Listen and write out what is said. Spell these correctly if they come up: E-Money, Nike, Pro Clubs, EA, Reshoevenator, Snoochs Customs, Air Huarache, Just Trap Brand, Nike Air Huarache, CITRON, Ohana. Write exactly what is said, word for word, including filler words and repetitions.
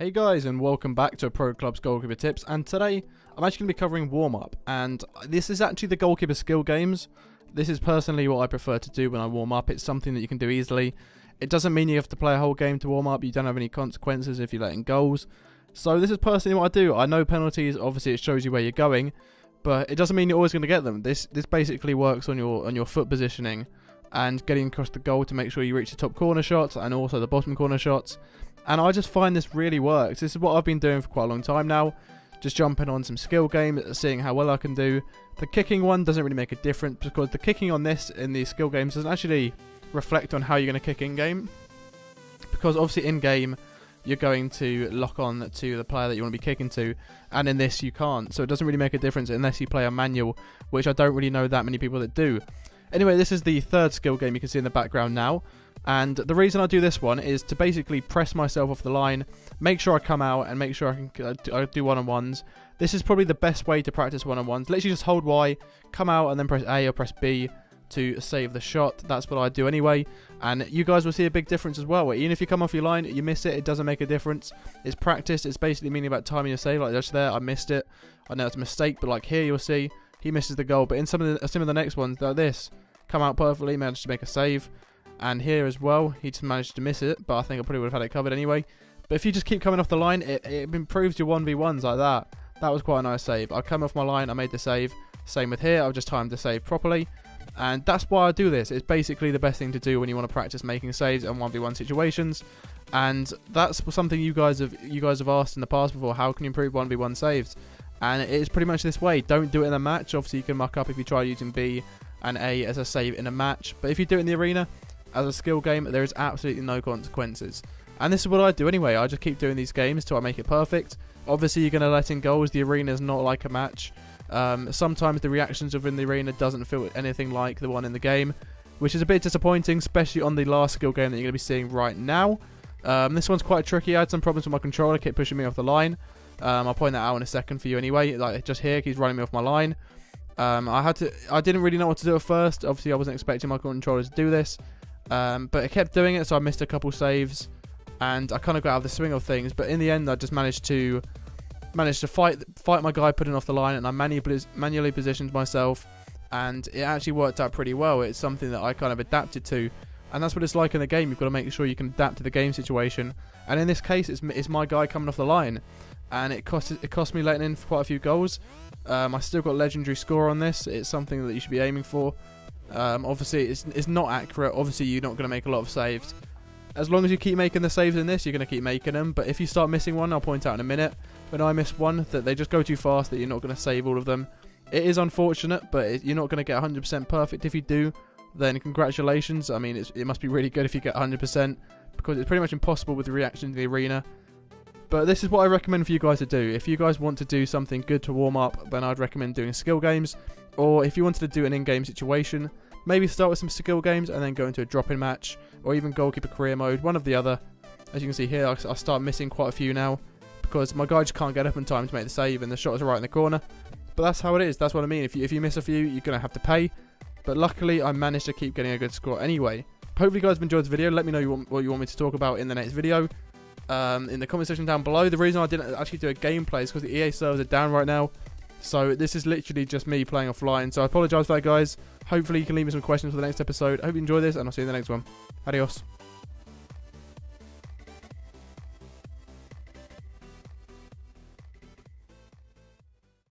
Hey guys, and welcome back to Pro Clubs Goalkeeper Tips, and today I'm actually going to be covering warm-up, and this is actually the goalkeeper skill games. This is personally what I prefer to do when I warm up. It's something that you can do easily. It doesn't mean you have to play a whole game to warm up. You don't have any consequences if you let in goals. So this is personally what I do. I know penalties, obviously it shows you where you're going, but it doesn't mean you're always going to get them. This this basically works on your on your foot positioning and getting across the goal to make sure you reach the top corner shots and also the bottom corner shots. And I just find this really works. This is what I've been doing for quite a long time now. Just jumping on some skill games, seeing how well I can do. The kicking one doesn't really make a difference because the kicking on this in these skill games doesn't actually reflect on how you're going to kick in-game. Because obviously in-game, you're going to lock on to the player that you want to be kicking to. And in this, you can't. So it doesn't really make a difference unless you play a manual, which I don't really know that many people that do. Anyway, this is the third skill game you can see in the background now. And the reason I do this one is to basically press myself off the line, make sure I come out, and make sure I can I do one-on-ones. This is probably the best way to practice one-on-ones. Literally just hold Y, come out, and then press A or press B to save the shot. That's what I do anyway. And you guys will see a big difference as well. Even if you come off your line, you miss it, it doesn't make a difference. It's practice. It's basically meaning about timing your save. Like just there, I missed it. I know it's a mistake, but like here you'll see, he misses the goal. But in some of the, some of the next ones, like this, come out perfectly, managed to make a save. And here as well, he just managed to miss it, but I think I probably would have had it covered anyway. But if you just keep coming off the line, it, it improves your one v ones like that. That was quite a nice save. I come off my line, I made the save. Same with here, I've just timed the save properly. And that's why I do this. It's basically the best thing to do when you want to practice making saves in one v one situations. And that's something you guys have you guys have asked in the past before, how can you improve one v one saves? And it's pretty much this way. Don't do it in a match. Obviously, you can muck up if you try using B and A as a save in a match. But if you do it in the arena, as a skill game, there is absolutely no consequences. And this is what I do anyway. I just keep doing these games till I make it perfect. Obviously, you're going to let in goals. The arena is not like a match. Um, sometimes the reactions within the arena doesn't feel anything like the one in the game, which is a bit disappointing, especially on the last skill game that you're going to be seeing right now. Um, this one's quite tricky. I had some problems with my controller. It kept pushing me off the line. Um, I'll point that out in a second for you anyway. Like just here, he's running me off my line. Um, I had to. I didn't really know what to do at first. Obviously, I wasn't expecting my controller to do this. Um, but I kept doing it, so I missed a couple saves, and I kind of got out of the swing of things. But in the end, I just managed to managed to fight fight my guy putting off the line, and I manu manually positioned myself, and it actually worked out pretty well. It's something that I kind of adapted to, and that's what it's like in the game. You've got to make sure you can adapt to the game situation. And in this case, it's it's my guy coming off the line, and it cost it cost me letting in for quite a few goals. Um, I still got legendary score on this. It's something that you should be aiming for. Um, obviously it's, it's not accurate. Obviously you're not going to make a lot of saves. As long as you keep making the saves in this, you're going to keep making them. But if you start missing one, I'll point out in a minute when I miss one that they just go too fast, that you're not going to save all of them. It is unfortunate, but it, you're not going to get one hundred percent perfect. If you do, then congratulations. I mean, it's, it must be really good if you get one hundred percent, because it's pretty much impossible with the reaction to the arena. But this is what I recommend for you guys to do. If you guys want to do something good to warm up, then I'd recommend doing skill games. Or if you wanted to do an in-game situation, maybe start with some skill games and then go into a drop-in match, or even goalkeeper career mode, one of the other. As you can see here, I start missing quite a few now because my guy just can't get up in time to make the save, and the shot is right in the corner. But that's how it is. That's what I mean. If you, if you miss a few, you're going to have to pay. But luckily, I managed to keep getting a good score anyway. Hopefully, you guys have enjoyed this video. Let me know what you want me to talk about in the next video. Um, in the comment section down below. The reason I didn't actually do a gameplay is because the E A servers are down right now, so this is literally just me playing offline, so I apologise for that, guys. Hopefully you can leave me some questions for the next episode. I hope you enjoy this, and I'll see you in the next one. Adios.